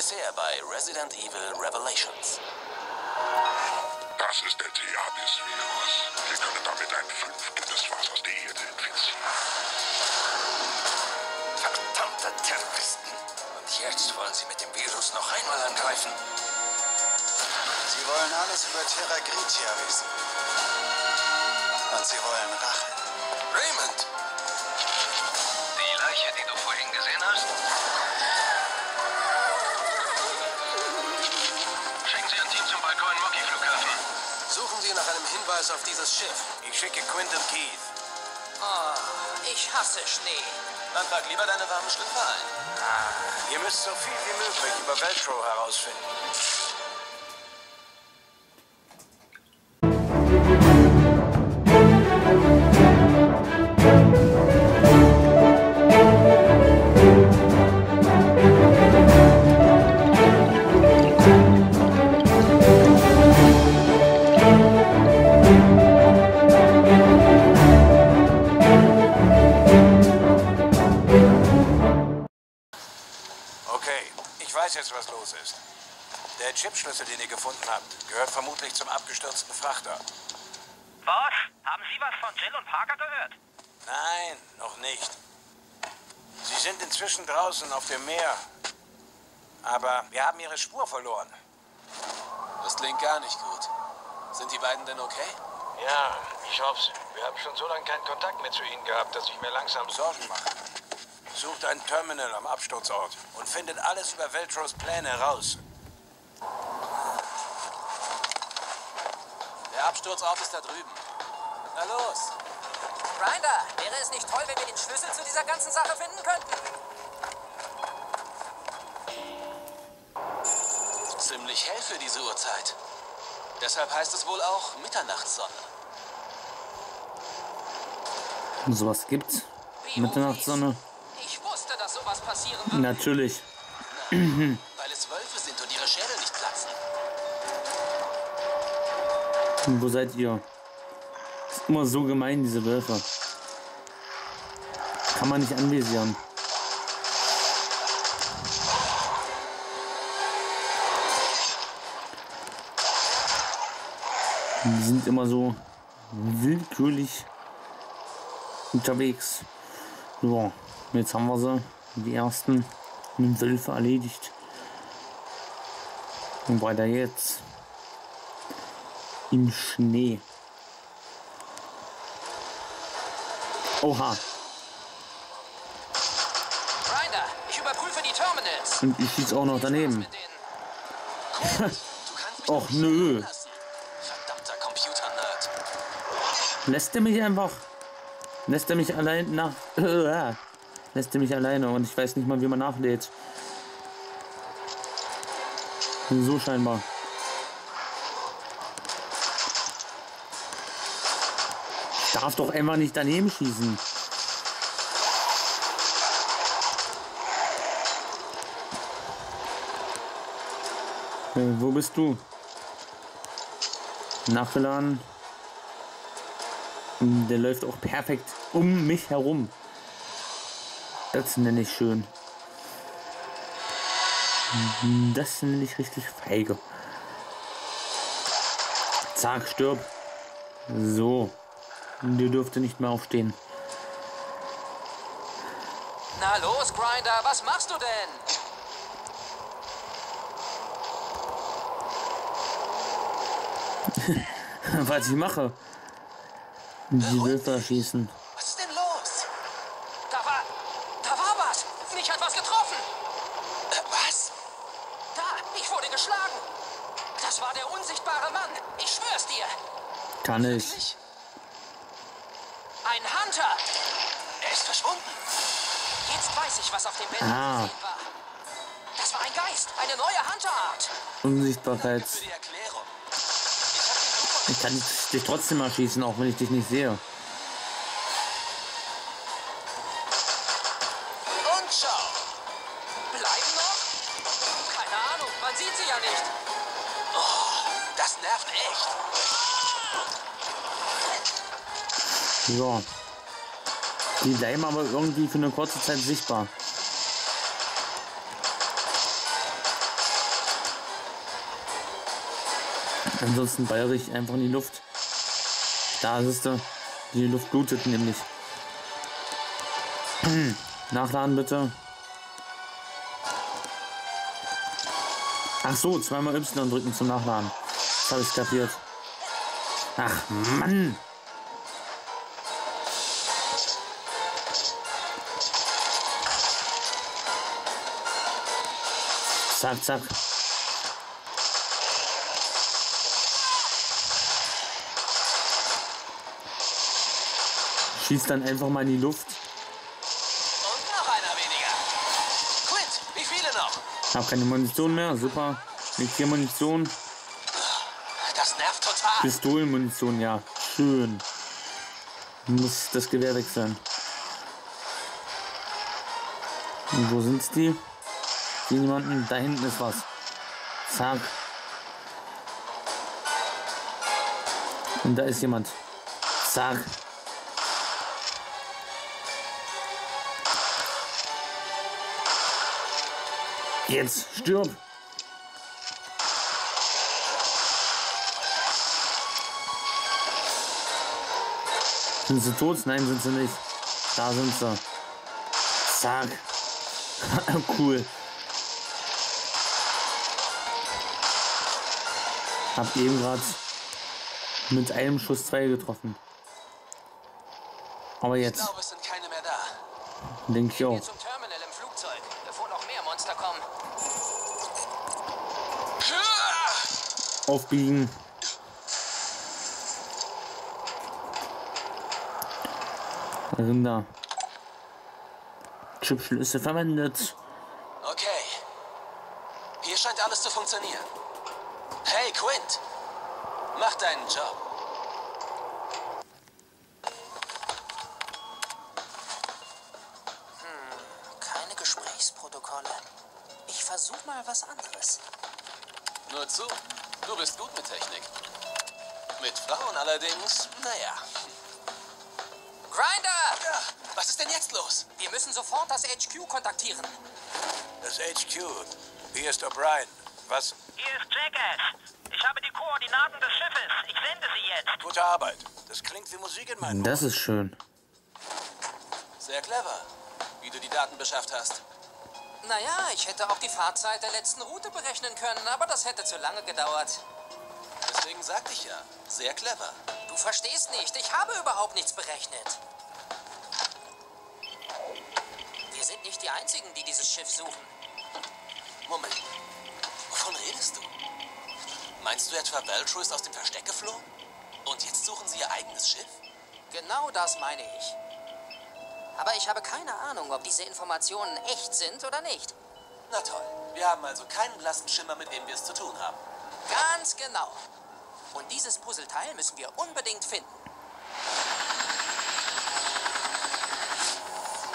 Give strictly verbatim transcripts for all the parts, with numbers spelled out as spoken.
bisher bei Resident Evil Revelations. Das ist der T-Abyss Virus. Wir können damit ein Fünftel des Wassers der Erde infizieren. Verdammte Terroristen! Und jetzt wollen sie mit dem Virus noch einmal angreifen. Sie wollen alles über Terragrigia wissen. Und sie wollen Rache. Raymond! Die Leiche, die du vorhin gesehen hast? Schicken Sie ein Team zum Balkon Mocky Flughafen. Suchen Sie nach einem Hinweis auf dieses Schiff. Ich schicke Quentin Keith. Oh, ich hasse Schnee. Dann pack lieber deine warmen Schlüpfer ein. Ah, ihr müsst so viel wie möglich über Veltro herausfinden. Der Chipschlüssel, den ihr gefunden habt, gehört vermutlich zum abgestürzten Frachter. Boss, haben Sie was von Jill und Parker gehört? Nein, noch nicht. Sie sind inzwischen draußen auf dem Meer. Aber wir haben ihre Spur verloren. Das klingt gar nicht gut. Sind die beiden denn okay? Ja, ich hoffe. Wir haben schon so lange keinen Kontakt mehr zu ihnen gehabt, dass ich mir langsam Sorgen mache. Sucht ein Terminal am Absturzort und findet alles über Veltros Pläne raus. Der Absturzort ist da drüben. Na los! Grinder, wäre es nicht toll, wenn wir den Schlüssel zu dieser ganzen Sache finden könnten? Ziemlich hell für diese Uhrzeit. Deshalb heißt es wohl auch Mitternachtssonne. So was gibt's? Mitternachtssonne? Was passieren wird. Natürlich. Nein, weil es Wölfe sind und ihre Schädel nicht platzen. Und wo seid ihr? Ist immer so gemein, diese Wölfe. Kann man nicht anvisieren. Die sind immer so willkürlich unterwegs. So, jetzt haben wir sie. Die ersten mit Wölfe erledigt. Und weiter jetzt. Im Schnee. Oha. Rainer, ich überprüfe die Terminals. Und ich schieße auch noch daneben. Och nö. Verdammter Computer-Nerd. Lässt er mich einfach. Lässt er mich allein nach. Lässt er mich alleine und ich weiß nicht mal, wie man nachlädt. So scheinbar. Ich darf doch einfach nicht daneben schießen. Äh, wo bist du? Nachgeladen. Der läuft auch perfekt um mich herum. Das nenne ich schön. Das nenne ich richtig feige. Zack, stirb. So. Die dürfte nicht mehr aufstehen. Na los, Grinder, was machst du denn? Was ich mache? Die Wölfe schießen. Kann ich. Ein Hunter! Er ist verschwunden. Jetzt weiß ich, was auf dem Bild ah. gesehen war. Das war ein Geist, eine neue Hunterart. Unsichtbarkeit. Ich kann dich trotzdem erschießen, auch wenn ich dich nicht sehe. Und schau. Bleiben noch? Keine Ahnung, man sieht sie ja nicht. Oh, das nervt echt. So. Die bleiben aber irgendwie für eine kurze Zeit sichtbar. Ansonsten ballere ich einfach in die Luft. Da ist es. Die Luft blutet nämlich. Nachladen bitte. Ach so, zweimal Y drücken zum Nachladen. Das habe ich kapiert. Ach Mann! Zack, zack. Schieß dann einfach mal in die Luft. Und noch einer weniger. Quint, wie viele noch? Ich habe keine Munition mehr, super. Mit vier Munition. Das nervt total. Pistolenmunition, ja. Schön. Muss das Gewehr wechseln. Und wo sind die? Hier niemanden, da hinten ist was. Zack. Und da ist jemand. Zack. Jetzt stirb. Sind sie tot? Nein, sind sie nicht. Da sind sie. Zack. Cool. Hab eben gerade mit einem Schuss zwei getroffen. Aber jetzt. Ich glaube, es sind keine mehr da. Denke ich auch. Geh zum Terminal im Flugzeug, bevor noch mehr Monster kommen. Aufbiegen. Rinder. Chipschlüssel verwendet. Okay. Hier scheint alles zu funktionieren. Hey, Quint! Mach deinen Job. Hm, keine Gesprächsprotokolle. Ich versuch mal was anderes. Nur zu, du bist gut mit Technik. Mit Frauen allerdings, naja. Grinder! Was ist denn jetzt los? Wir müssen sofort das H Q kontaktieren. Das H Q? Hier ist O'Brien. Was? Hier ist Jackass. Ich habe die Koordinaten des Schiffes. Ich sende sie jetzt. Gute Arbeit. Das klingt wie Musik in meinem. Das ist schön. Sehr clever, wie du die Daten beschafft hast. Naja, ich hätte auch die Fahrtzeit der letzten Route berechnen können, aber das hätte zu lange gedauert. Deswegen sagte ich ja, sehr clever. Du verstehst nicht. Ich habe überhaupt nichts berechnet. Wir sind nicht die Einzigen, die dieses Schiff suchen. Moment. Wovon redest du? Meinst du etwa, Veltro ist aus dem Versteck geflohen? Und jetzt suchen sie ihr eigenes Schiff? Genau das meine ich. Aber ich habe keine Ahnung, ob diese Informationen echt sind oder nicht. Na toll. Wir haben also keinen blassen Schimmer, mit dem wir es zu tun haben. Ganz genau. Und dieses Puzzleteil müssen wir unbedingt finden.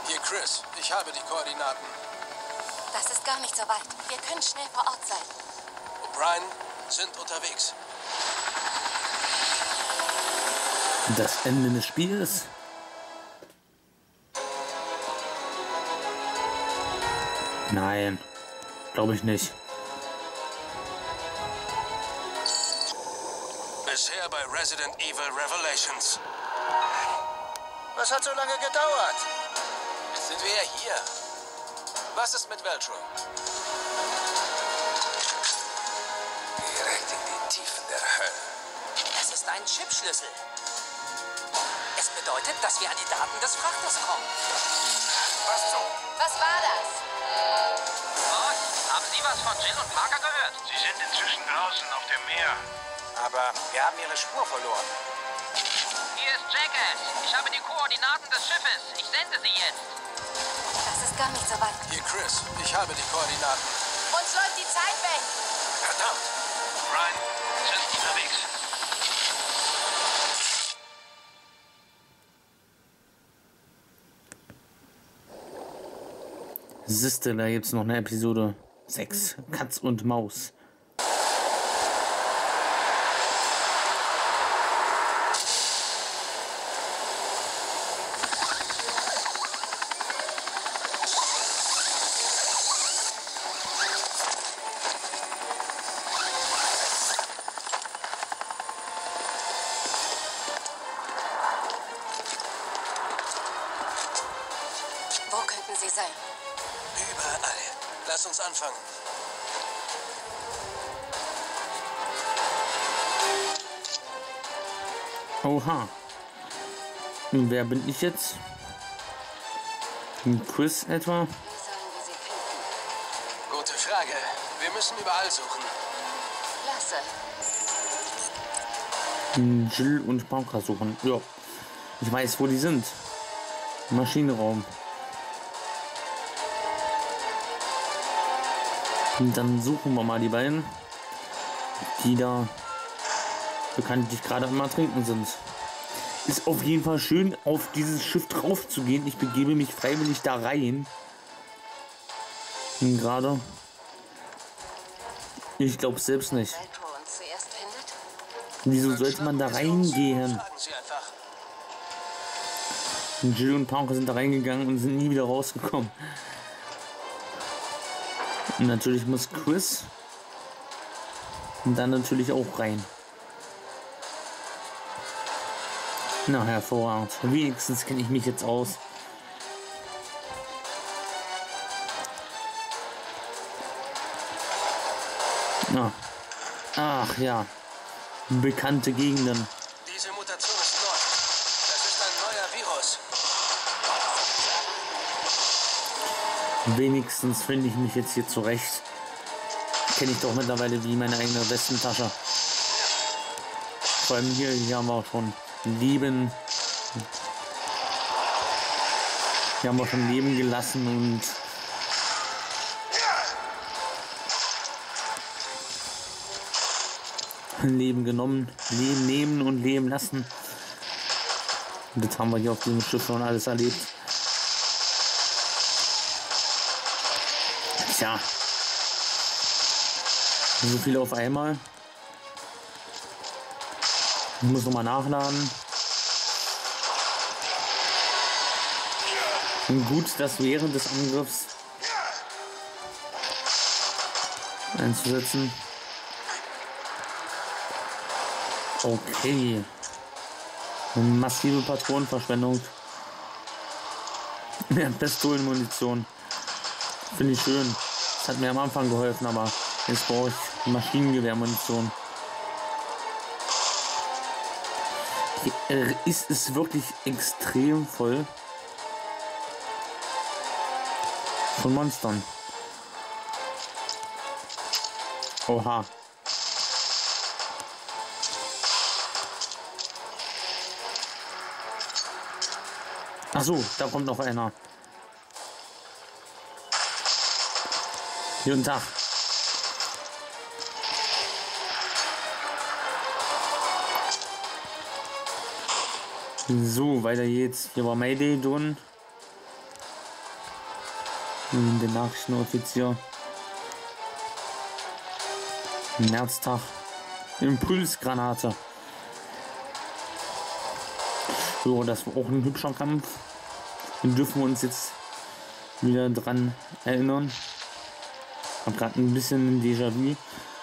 Hier, Chris. Ich habe die Koordinaten. Das ist gar nicht so weit. Wir können schnell vor Ort sein. O'Brien sind unterwegs. Das Ende des Spiels. Nein, glaube ich nicht. Bisher bei Resident Evil Revelations. Was hat so lange gedauert? Jetzt sind wir ja hier. Was ist mit Veltro? Direkt in die Tiefen der Hölle. Es ist ein Chipschlüssel. Es bedeutet, dass wir an die Daten des Frachters kommen. Was zum? Was war das? Haben Sie was von Jill und Parker gehört? Sie sind inzwischen draußen auf dem Meer. Aber wir haben ihre Spur verloren. Hier ist Jackass. Ich habe die Koordinaten des Schiffes. Ich sende sie jetzt. Das ist gar nicht so weit. Hier, Chris. Ich habe die Koordinaten. Uns läuft die Zeit weg. Verdammt. Ryan, sind unterwegs. Siehste, da gibt's noch eine Episode sechs, Katz und Maus. lass uns anfangen. Oha. Und wer bin ich jetzt? Ein Chris etwa? Gute Frage. Wir müssen überall suchen. Klasse. Jill und Parker suchen. Ja. Ich weiß, wo die sind. Maschinenraum. Und dann suchen wir mal die beiden, die da bekanntlich gerade am Ertrinken sind. Ist auf jeden Fall schön, auf dieses Schiff drauf zu gehen. Ich begebe mich freiwillig da rein. Und gerade. Ich glaube selbst nicht. Wieso sollte man da reingehen? Und Jill und Parker sind da reingegangen und sind nie wieder rausgekommen. Und natürlich muss Chris und dann natürlich auch rein. Na, hervorragend. Wenigstens kenne ich mich jetzt aus. Na. Ach ja. Bekannte Gegenden. Diese Mutation ist neu. Das ist ein neuer Virus. Wenigstens finde ich mich jetzt hier zurecht. Kenne ich doch mittlerweile wie meine eigene Westentasche. Vor allem hier, hier haben wir auch schon Leben. Hier haben wir schon Leben gelassen und Leben genommen, Leben nehmen und Leben lassen. Und das haben wir hier auf diesem Schiff schon alles erlebt. Tja, so viel auf einmal. Ich muss nochmal nachladen. Und gut, das während des Angriffs einzusetzen. Okay. Massive Patronenverschwendung. Pistolenmunition. Finde ich schön. Das hat mir am Anfang geholfen, aber jetzt brauche ich Maschinengewehrmunition. Ist es wirklich extrem voll von Monstern. Oha. Ach so, da kommt noch einer. Guten Tag. So, weiter geht's. Hier war Mayday drin. Der Nachrichtenoffizier. Märztag. Impulsgranate. So, das war auch ein hübscher Kampf. Den dürfen wir uns jetzt wieder dran erinnern. Ich habe gerade ein bisschen Déjà-vu.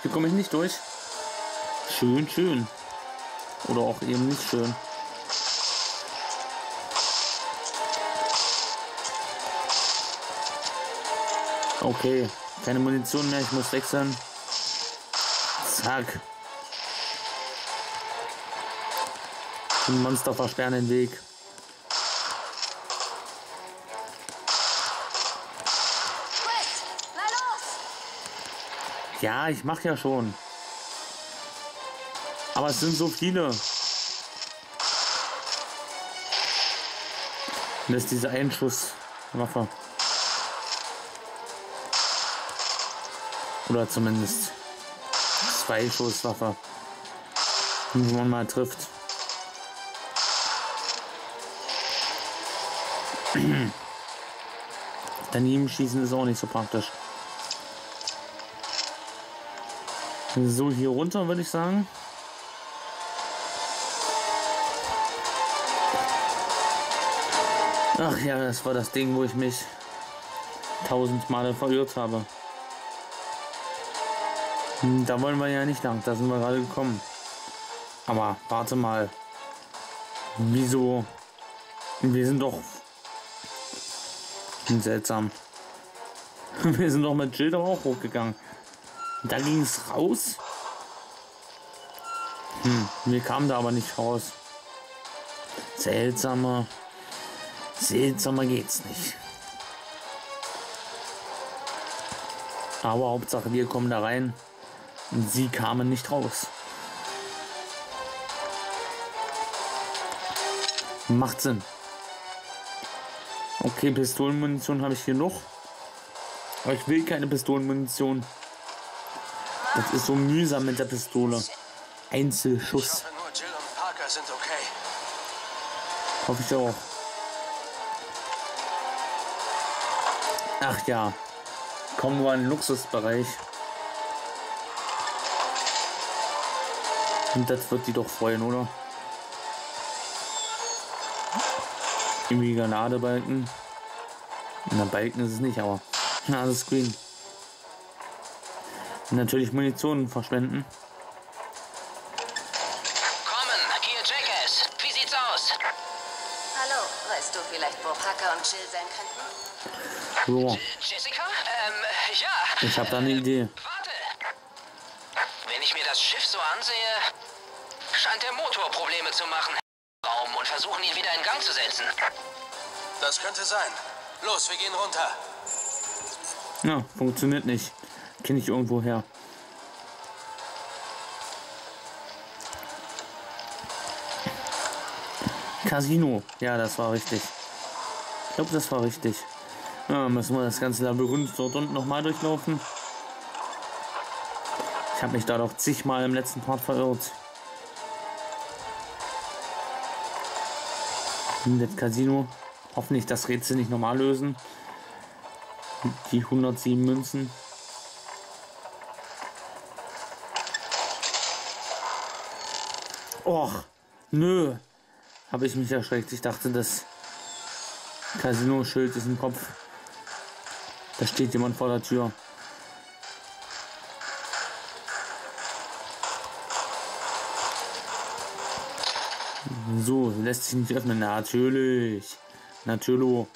Hier komme ich nicht durch. Schön, schön. Oder auch eben nicht schön. Okay, keine Munition mehr, ich muss wechseln. Zack. Die Monster versperren den Weg. Ja, ich mache ja schon. Aber es sind so viele. Und das ist diese Einschusswaffe. Oder zumindest zwei Schusswaffe, wenn man mal trifft. Daneben schießen ist auch nicht so praktisch. So, hier runter würde ich sagen. Ach ja, das war das Ding, wo ich mich tausendmal verirrt habe. Da wollen wir ja nicht lang, da sind wir gerade gekommen. Aber warte mal. Wieso? Wir sind doch seltsam. Wir sind doch mit Jill auch hochgegangen. Und da ging es raus. Hm, wir kamen da aber nicht raus. Seltsamer. Seltsamer geht's nicht. Aber Hauptsache, wir kommen da rein. Und sie kamen nicht raus. Macht Sinn. Okay, Pistolenmunition habe ich hier noch. Aber ich will keine Pistolenmunition. Das ist so mühsam mit der Pistole. Einzelschuss. Ich hoffe, nur Jill und Parker sind okay. Hoffe ich auch. Ach ja. Kommen wir in den Luxusbereich. Und das wird die doch freuen, oder? Irgendwie Granadebalken. Na, Balken ist es nicht, aber. Na, das Screen. Natürlich Munition verschwenden. Kommen, hier Jackass. Wie sieht's aus? Hallo, weißt du vielleicht, wo Parker und Jill sein könnten? So. Jessica? Ähm, ja. Ich hab da eine ähm, Idee. Warte. Wenn ich mir das Schiff so ansehe, scheint der Motor Probleme zu machen. Raum und versuchen ihn wieder in Gang zu setzen. Das könnte sein. Los, wir gehen runter. Ja, funktioniert nicht. Kenne ich irgendwo her. Casino. Ja, das war richtig. Ich glaube, das war richtig. Ja, müssen wir das ganze Labyrinth dort unten nochmal durchlaufen. Ich habe mich da doch zigmal im letzten Part verirrt. In das Casino. Hoffentlich das Rätsel nicht nochmal lösen. Die hundertsieben Münzen. Och, nö. Habe ich mich erschreckt. Ich dachte, das Casino-Schild ist im Kopf. Da steht jemand vor der Tür. So, lässt sich nicht öffnen. Natürlich. Natürlich.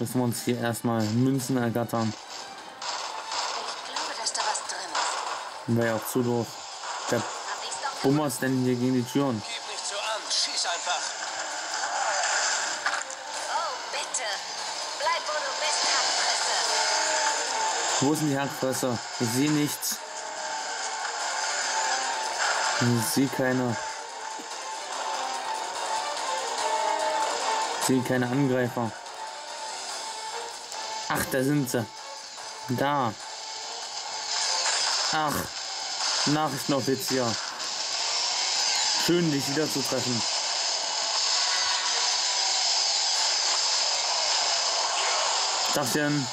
Müssen wir uns hier erstmal Münzen ergattern. Ich glaube, dass da was drin ist. Wäre ja auch zu doof. Der Bummer ist denn hier gegen die Türen. Gib nicht so an, schieß einfach. Oh, bitte. Bleib, wo du bist, Hackfresse. Wo ist denn die Hackfresse? Ich sehe nichts. Ich sehe keine. Ich sehe keine Angreifer. Ach, da sind sie. Da. Ach, Nachrichtenoffizier. Schön, dich wiederzutreffen. Dachchen,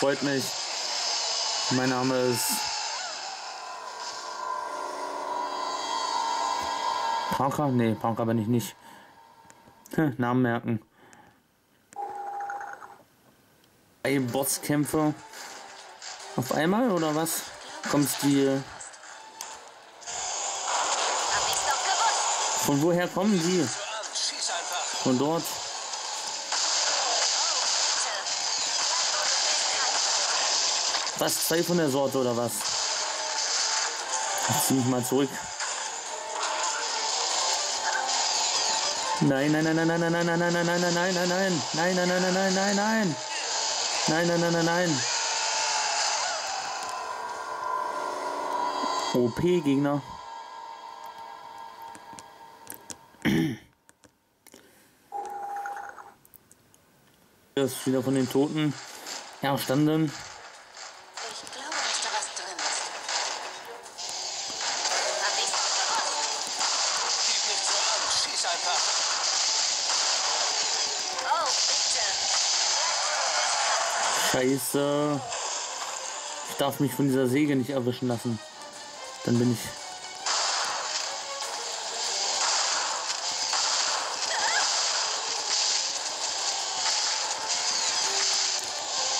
freut mich. Mein Name ist Parker? Nee, Parker bin ich nicht. Hm, Namen merken. Ein Bosskämpfer auf einmal oder was? Kommt die? Von woher kommen die? Von dort. Was, zwei von der Sorte oder was? Ich zieh mich mal zurück. Nein, nein, nein, nein, nein, nein, nein, nein, nein, nein, nein, nein, nein, nein, nein, nein, nein, nein, nein, nein. Nein, nein, nein, nein, nein. O P-Gegner. Das ist wieder von den Toten erstanden. Ich glaube, dass da was drin ist. Gib nicht so an, schieß einfach. Scheiße. Ich darf mich von dieser Säge nicht erwischen lassen. Dann bin ich.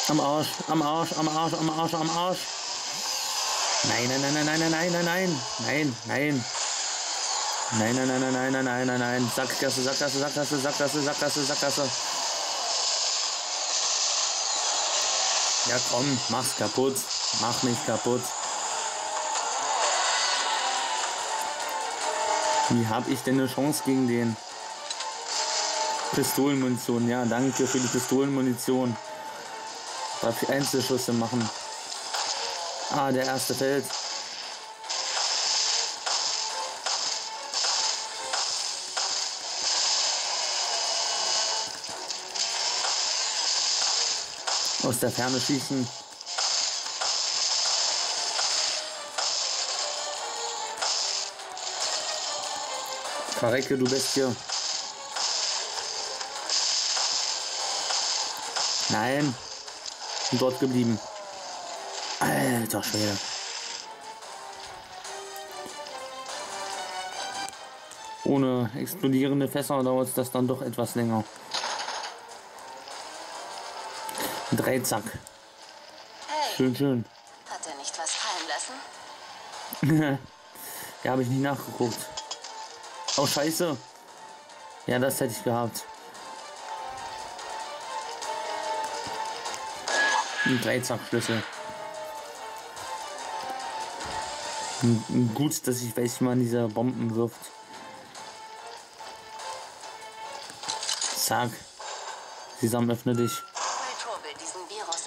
Am Arsch, am Arsch, am Arsch, am Arsch, am Arsch. Nein, nein, nein, nein, nein, nein, nein, nein, nein, nein. Nein, nein, nein, nein, nein, nein, nein, nein, nein. Sackgasse, Sackgasse, Sackgasse, Sackgasse, Sackgasse, Sackgasse. Ja komm, mach's kaputt. Mach mich kaputt. Wie hab ich denn eine Chance gegen den? Pistolenmunition, ja, danke für die Pistolenmunition. Darf ich Einzelschüsse machen? Ah, der erste fällt. Aus der Ferne schießen. Verrecke, du Bestie. Nein. Und dort geblieben. Alter Schwede. Ohne explodierende Fässer dauert das dann doch etwas länger. Dreizack. Hey. Schön, schön. Hat er nicht was fallen lassen? Ja, habe ich nicht nachgeguckt. Oh, scheiße. Ja, das hätte ich gehabt. Ein Dreizack-Schlüssel. Gut, dass ich weiß, wie man diese Bomben wirft. Zack. Sesam, öffne dich.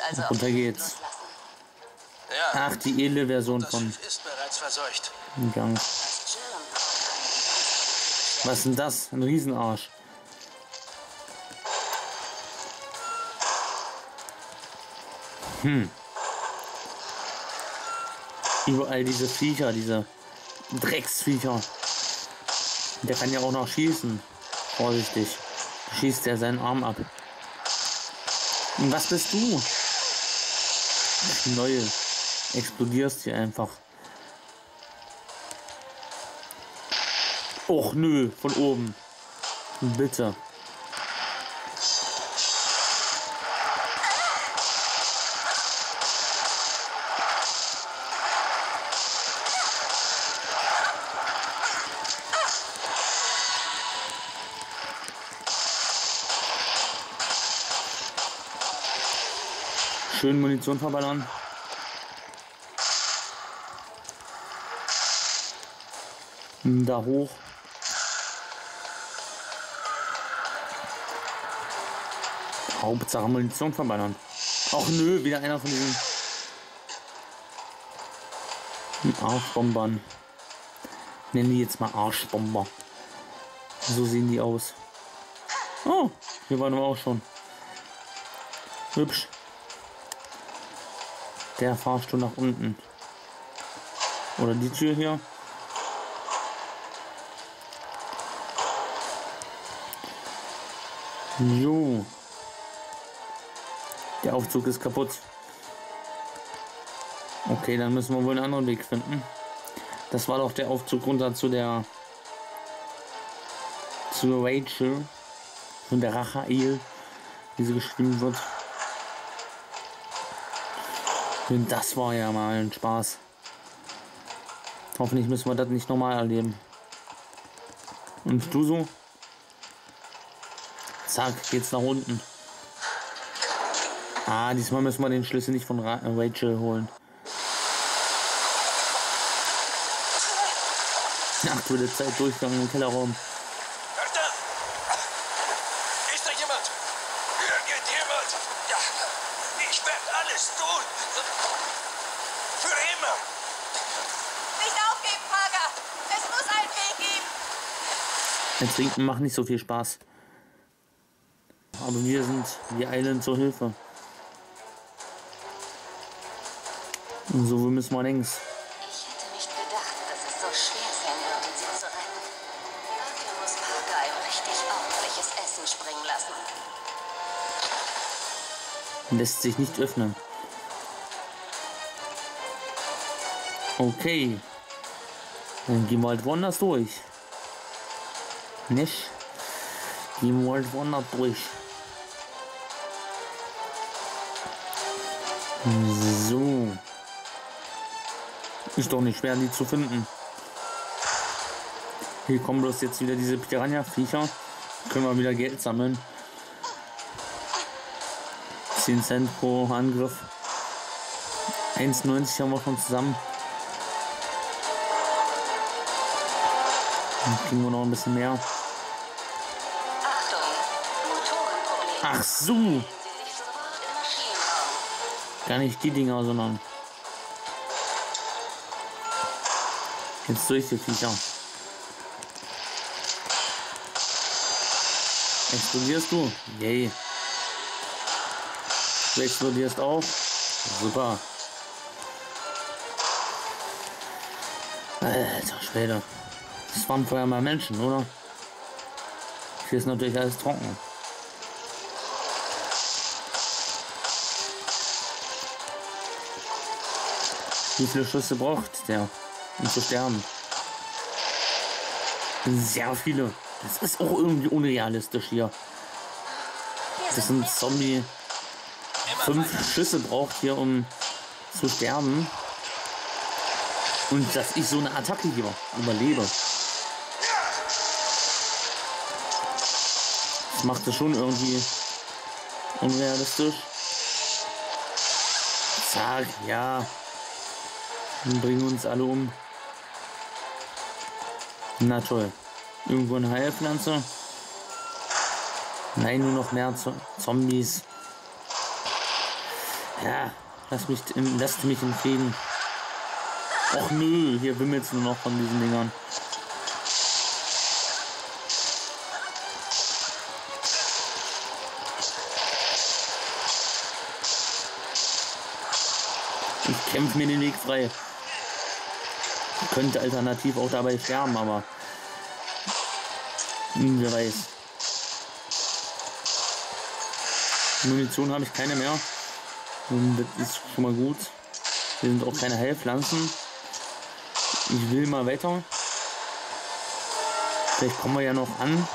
Also runter geht's. Ja. Ach, die edle Version von. Ist bereits verseucht. Gang. Was ist denn das? Ein Riesenarsch. Hm. Überall diese Viecher, diese Drecksviecher. Der kann ja auch noch schießen. Vorsichtig. Schießt er seinen Arm ab. Und was bist du? Neue. Explodierst hier einfach. Och nö, von oben. Bitte. Schön Munition verballern. Da hoch. Hauptsache Munition verballern. Ach nö, wieder einer von diesen Arschbombern. Nennen die jetzt mal Arschbomber. So sehen die aus. Oh, hier waren wir auch schon. Hübsch. Der Fahrstuhl nach unten. Oder die Tür hier. Jo. Der Aufzug ist kaputt. Okay, dann müssen wir wohl einen anderen Weg finden. Das war doch der Aufzug runter zu der... zu Rachael. Von der Rachael. Wie sie geschrieben wird. Und das war ja mal ein Spaß. Hoffentlich müssen wir das nicht nochmal erleben. Und du so? Zack, geht's nach unten. Ah, diesmal müssen wir den Schlüssel nicht von Ra- Rachael holen. Ach du, der Zeitdurchgang im Kellerraum. Trinken macht nicht so viel Spaß. Aber wir sind, wir eilen zur Hilfe. Und so müssen wir längst. Ich hätte nicht gedacht, dass es so schwer sein würde, sie zu retten. Dafür muss Parker ein richtig ordentliches Essen springen lassen. Lässt sich nicht öffnen. Okay. Dann gehen wir halt woanders durch. Nicht. Die wollen woanders durch. So. Ist doch nicht schwer, die zu finden. Hier kommen bloß jetzt wieder diese Piranha-Viecher. Können wir wieder Geld sammeln. zehn Cent pro Angriff. eins neunzig haben wir schon zusammen. Dann kriegen wir noch ein bisschen mehr. Ach so! Gar nicht die Dinger, sondern jetzt durch die Viecher. Explodierst du? Yay. Du explodierst auch. Super. Alter Schwede. Das waren vorher mal Menschen, oder? Hier ist natürlich alles trocken. Wie viele Schüsse braucht der, um zu sterben? Sehr viele. Das ist auch irgendwie unrealistisch hier. Das sind Zombie. Fünf Schüsse braucht hier, um zu sterben. Und dass ich so eine Attacke hier überlebe. Das macht das schon irgendwie unrealistisch. Zack, ja. Dann bringen uns alle um. Na toll. Irgendwo eine Heilpflanze. Nein, nur noch mehr Z Zombies. Ja, lass mich im, lasst mich im Frieden. Och nö, hier wimmelt's nur noch von diesen Dingern. Ich kämpfe mir den Weg frei. Ich könnte alternativ auch dabei sterben, aber wer weiß. Munition habe ich keine mehr. Und das ist schon mal gut. Hier sind auch keine Heilpflanzen. Ich will mal weiter. Vielleicht kommen wir ja noch an,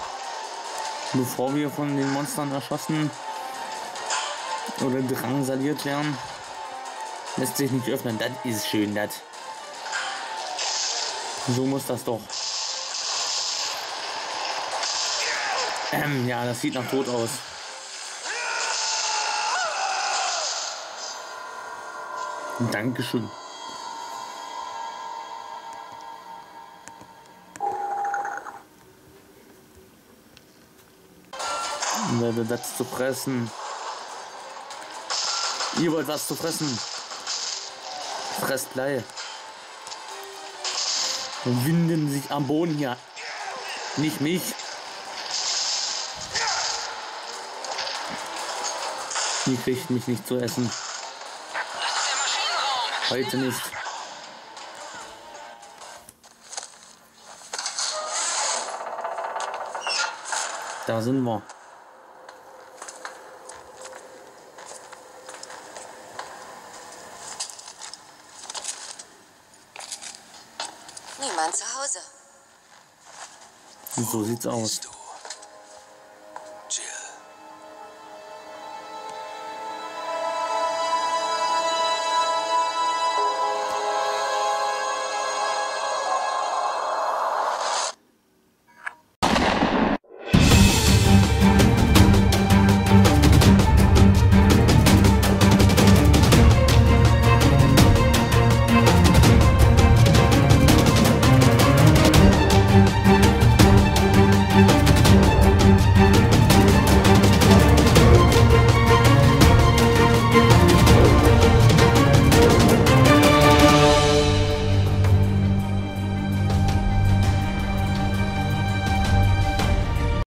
bevor wir von den Monstern erschossen oder drangsaliert werden. Lässt sich nicht öffnen. Das ist schön, das. So muss das doch. Ähm, ja, das sieht nach Tod aus. Dankeschön. Ich werde das zu fressen. Ihr wollt was zu fressen. Fresst Blei. Winden sich am Boden hier. Nicht mich. Die kriegt mich nicht zu essen. Heute nicht. Da sind wir. Niemand zu Hause. Und so sieht's aus.